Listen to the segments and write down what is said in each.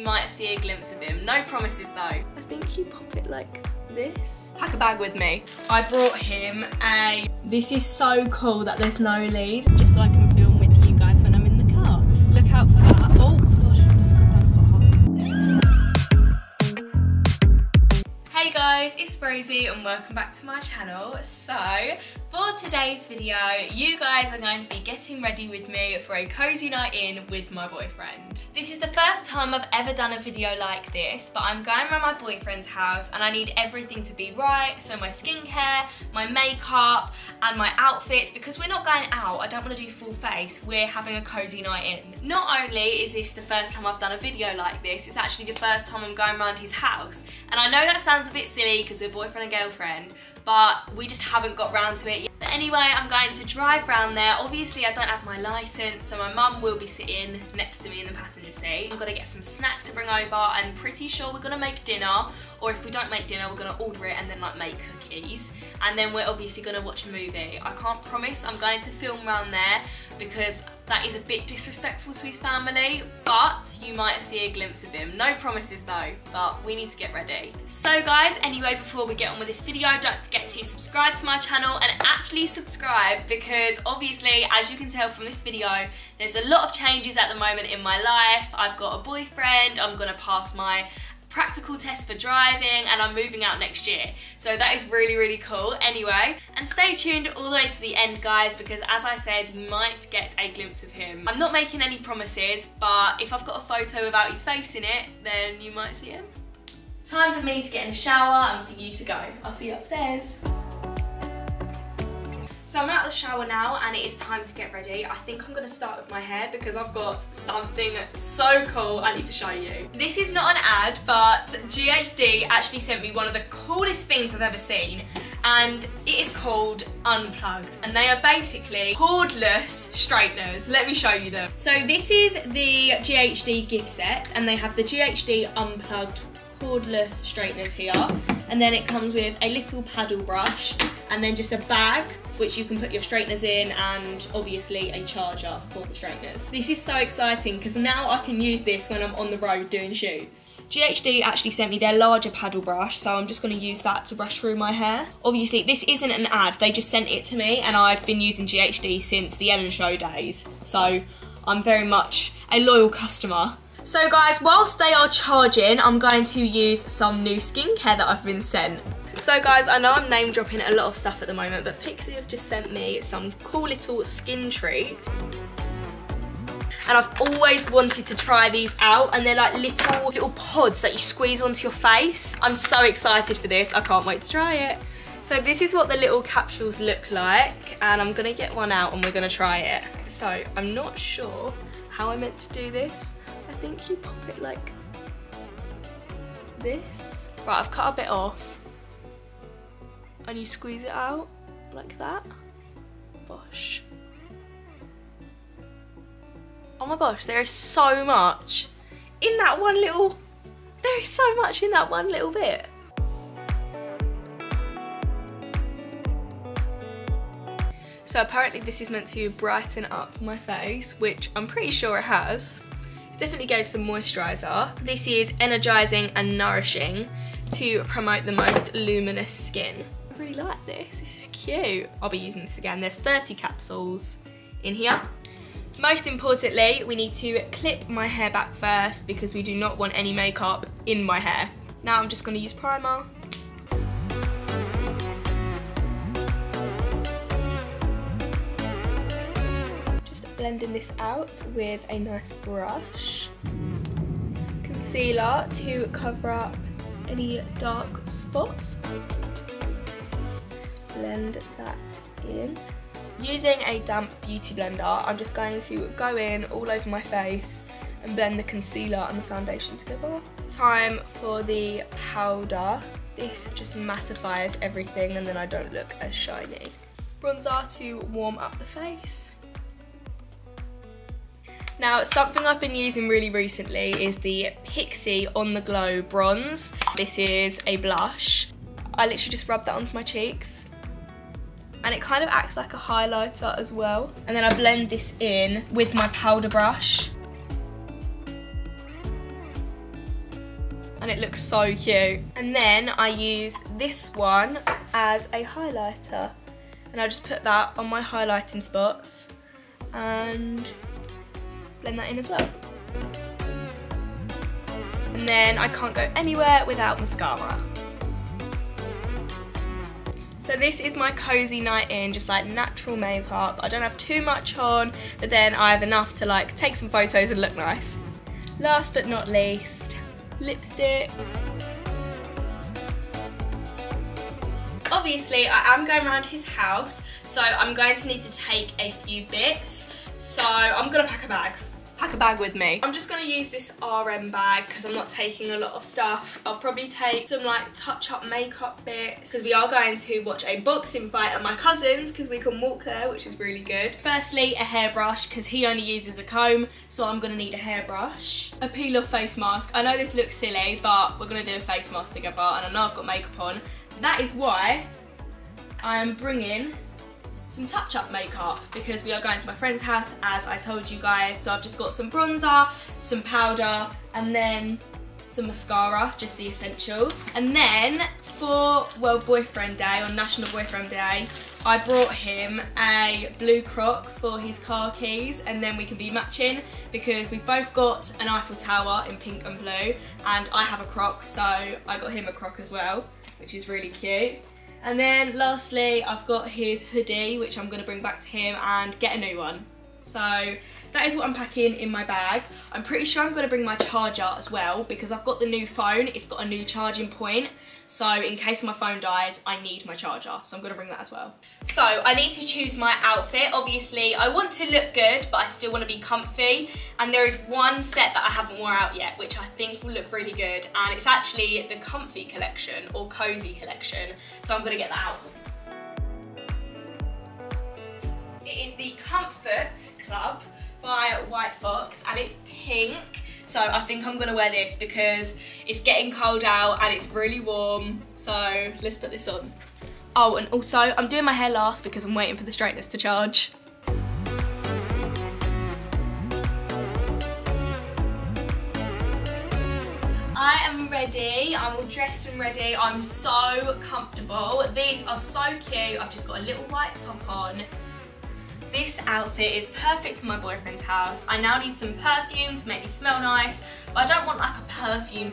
you might see a glimpse of him. No promises though. I think you pop it like this. Pack a bag with me. I brought him a... This is so cool that there's no lead. Just so I can film with you guys when I'm in the car. Look out for that. Oh gosh, I've just got that pothole. Hey guys, it's Rosie and welcome back to my channel. So, for today's video, you guys are going to be getting ready with me for a cozy night in with my boyfriend. This is the first time I've ever done a video like this, but I'm going around my boyfriend's house and I need everything to be right, so my skincare, my makeup, and my outfits, because we're not going out, I don't want to do full face, we're having a cozy night in. Not only is this the first time I've done a video like this, it's actually the first time I'm going around his house. And I know that sounds a bit silly because we're boyfriend and girlfriend, but we just haven't got round to it yet. But anyway, I'm going to drive round there. Obviously, I don't have my licence, so my mum will be sitting next to me in the passenger seat. I'm gonna get some snacks to bring over. I'm pretty sure we're gonna make dinner, or if we don't make dinner, we're gonna order it and then like make cookies. And then we're obviously gonna watch a movie. I can't promise I'm going to film round there because that is a bit disrespectful to his family, but you might see a glimpse of him. No promises though, but we need to get ready. So guys, anyway, before we get on with this video, don't forget to subscribe to my channel and actually subscribe because obviously, as you can tell from this video, there's a lot of changes at the moment in my life. I've got a boyfriend, I'm gonna pass my practical test for driving and I'm moving out next year. So that is really, really cool anyway. And stay tuned all the way to the end guys because as I said, you might get a glimpse of him. I'm not making any promises, but if I've got a photo without his face in it, then you might see him. Time for me to get in the shower and for you to go. I'll see you upstairs. So I'm out of the shower now and it is time to get ready. I think I'm gonna start with my hair because I've got something so cool I need to show you. This is not an ad, but GHD actually sent me one of the coolest things I've ever seen. And it is called Unplugged and they are basically cordless straighteners. Let me show you them. So this is the GHD gift set and they have the GHD Unplugged cordless straighteners here. And then it comes with a little paddle brush and then just a bag which you can put your straighteners in and obviously a charger for the straighteners. This is so exciting because now I can use this when I'm on the road doing shoots. GHD actually sent me their larger paddle brush so I'm just going to use that to brush through my hair. Obviously this isn't an ad, they just sent it to me and I've been using GHD since the Ellen Show days so I'm very much a loyal customer. So guys, whilst they are charging, I'm going to use some new skincare that I've been sent. So guys, I know I'm name dropping a lot of stuff at the moment, but Pixi have just sent me some cool little skin treats. And I've always wanted to try these out, and they're like little pods that you squeeze onto your face. I'm so excited for this, I can't wait to try it. So this is what the little capsules look like, and I'm gonna get one out and we're gonna try it. So I'm not sure how I meant to do this. I think you pop it like this. Right, I've cut a bit off and you squeeze it out like that. Bosh. Oh my gosh, there is so much in that one little, there is so much in that one little bit. So apparently this is meant to brighten up my face, which I'm pretty sure it has. Definitely gave some moisturiser. This is energising and nourishing to promote the most luminous skin. I really like this, this is cute. I'll be using this again, there's 30 capsules in here. Most importantly, we need to clip my hair back first because we do not want any makeup in my hair. Now I'm just going to use primer. Blending this out with a nice brush. Concealer to cover up any dark spots. Blend that in. Using a damp beauty blender, I'm just going to go in all over my face and blend the concealer and the foundation together. Time for the powder. This just mattifies everything and then I don't look as shiny. Bronzer to warm up the face. Now, something I've been using really recently is the Pixi On The Glow Bronze. This is a blush. I literally just rub that onto my cheeks. And it kind of acts like a highlighter as well. And then I blend this in with my powder brush. and it looks so cute. And then I use this one as a highlighter, and I just put that on my highlighting spots and blend that in as well. And then I can't go anywhere without mascara. So this is my cozy night in, just like natural makeup. I don't have too much on, but then I have enough to like take some photos and look nice. Last but not least, lipstick. Obviously, I am going around his house, so I'm going to need to take a few bits. So I'm gonna pack a bag. Pack a bag with me. I'm just going to use this RM bag because I'm not taking a lot of stuff. I'll probably take some like touch-up makeup bits because we are going to watch a boxing fight at my cousin's because we can walk there, which is really good. Firstly, a hairbrush because he only uses a comb, so I'm going to need a hairbrush. A peel-off face mask. I know this looks silly, but we're going to do a face mask together, and I know I've got makeup on. That is why I am bringing some touch-up makeup, because we are going to my friend's house, as I told you guys. So I've just got some bronzer, some powder, and then some mascara, just the essentials. And then for World Boyfriend Day, or National Boyfriend Day, I brought him a blue croc for his car keys, and then we can be matching because we've both got an Eiffel Tower in pink and blue, and I have a croc, so I got him a croc as well, which is really cute. And then lastly, I've got his hoodie, which I'm going to bring back to him and get a new one. So that is what I'm packing in my bag. I'm pretty sure I'm going to bring my charger as well, because I've got the new phone. It's got a new charging point. So in case my phone dies, I need my charger. So I'm going to bring that as well. So I need to choose my outfit. Obviously, I want to look good, but I still want to be comfy. And there is one set that I haven't worn out yet, which I think will look really good. And it's actually the comfy collection or cozy collection. So I'm going to get that out. It is the Comfort Club by White Fox, and it's pink, so I think I'm gonna wear this because it's getting cold out and it's really warm, so let's put this on. Oh, and also I'm doing my hair last because I'm waiting for the straighteners to charge. I am ready, I'm all dressed and ready, I'm so comfortable. These are so cute, I've just got a little white top on. This outfit is perfect for my boyfriend's house. I now need some perfume to make me smell nice, but I don't want like a perfume.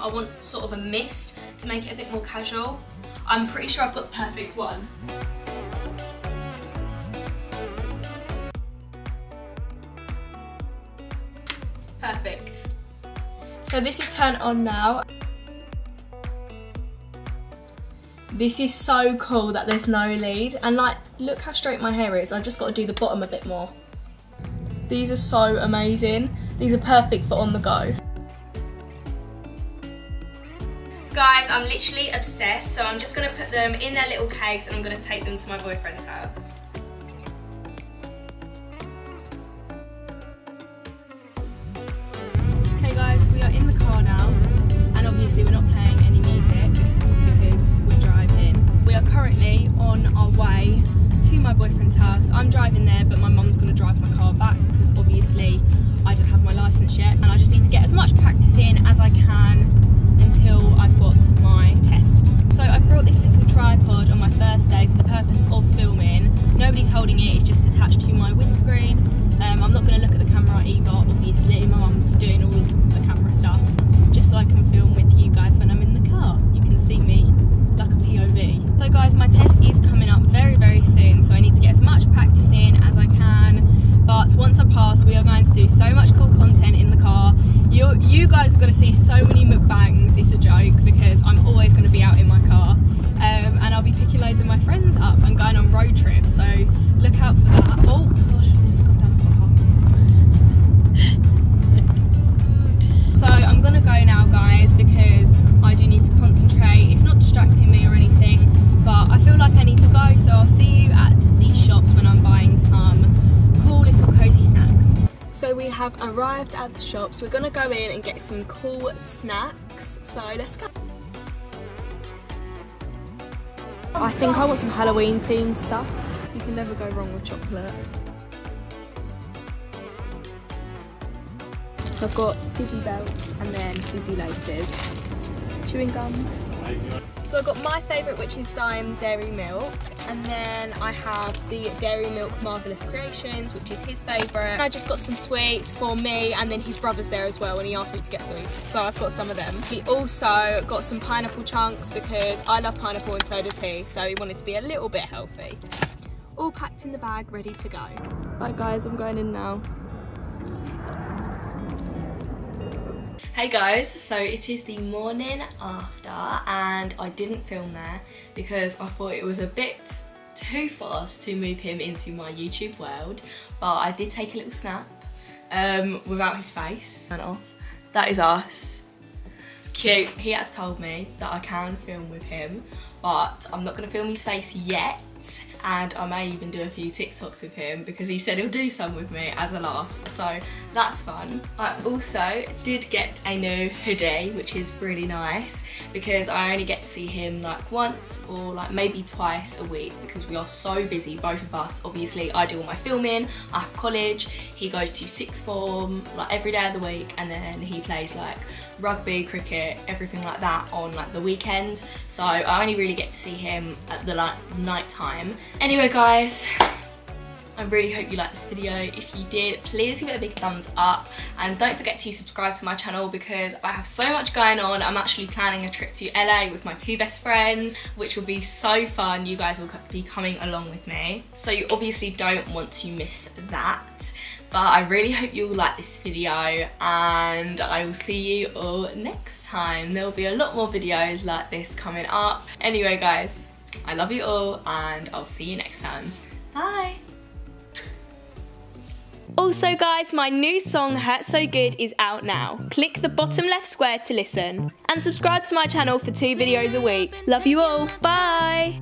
I want sort of a mist to make it a bit more casual. I'm pretty sure I've got the perfect one. Perfect. So this is turned on now. This is so cool that there's no lead, and like, look how straight my hair is. I've just got to do the bottom a bit more. These are so amazing. These are perfect for on the go. Guys, I'm literally obsessed, so I'm just going to put them in their little case and I'm going to take them to my boyfriend's house. Okay guys, we are in the car now, and obviously we're not playing any music. We are currently on our way to my boyfriend's house. I'm driving there, but my mum's going to drive my car back because obviously I don't have my licence yet, and I just need to get as much practice in as I can until I've got my test. So I brought this little tripod on my first day for the purpose of filming. Nobody's holding it, it's just attached to my windscreen. I'm not going to look at the camera either, obviously. My mum's doing all the camera stuff just so I can film with you guys when I'm in the car. You can see me like a POV. So guys, my test is coming up very, very soon, so I need to get as much practice in as I can, but once I pass, we are going to do so much cool content in the car. You guys are going to see so many mukbangs, it's a joke, because I'm always going to be out in my car, and I'll be picking loads of my friends up and going on road trips, so look out for that. Oh gosh, I've just gone down the pothole. So I'm going to go now guys, because I do need to concentrate. It's not distracting me or anything, but I feel like I need to go, so I'll see you at the shops when I'm buying some cool little cozy snacks. So we have arrived at the shops. We're gonna go in and get some cool snacks, so let's go. I think I want some Halloween themed stuff. You can never go wrong with chocolate. So I've got fizzy belts and then fizzy laces. Chewing gum. So I've got my favourite, which is Dime Dairy Milk, and then I have the Dairy Milk Marvellous Creations, which is his favourite. I just got some sweets for me, and then his brother's there as well, and he asked me to get sweets, so I've got some of them. We also got some pineapple chunks because I love pineapple and so does he, so he wanted to be a little bit healthy. All packed in the bag, ready to go. Right guys, I'm going in now. Hey guys, so it is the morning after and I didn't film there because I thought it was a bit too fast to move him into my YouTube world, but I did take a little snap without his face and off. That is us. Cute. He has told me that I can film with him, but I'm not going to film his face yet, and I may even do a few TikToks with him because he said he'll do some with me as a laugh, so that's fun. I also did get a new hoodie, which is really nice because I only get to see him like once or like maybe twice a week because we are so busy, both of us. Obviously I do all my filming, I have college, he goes to sixth form like every day of the week, and then he plays like rugby, cricket, everything like that on like the weekends, so I only really get to see him at the like night time. Anyway guys, I really hope you liked this video. If you did, please give it a big thumbs up and don't forget to subscribe to my channel because I have so much going on. I'm actually planning a trip to LA with my two best friends, which will be so fun. You guys will be coming along with me, so you obviously don't want to miss that. But I really hope you all like this video and I will see you all next time. There will be a lot more videos like this coming up. Anyway guys, I love you all and I'll see you next time. Bye! Also guys, my new song Hurt So Good is out now. Click the bottom left square to listen. And subscribe to my channel for 2 videos a week. Love you all, bye!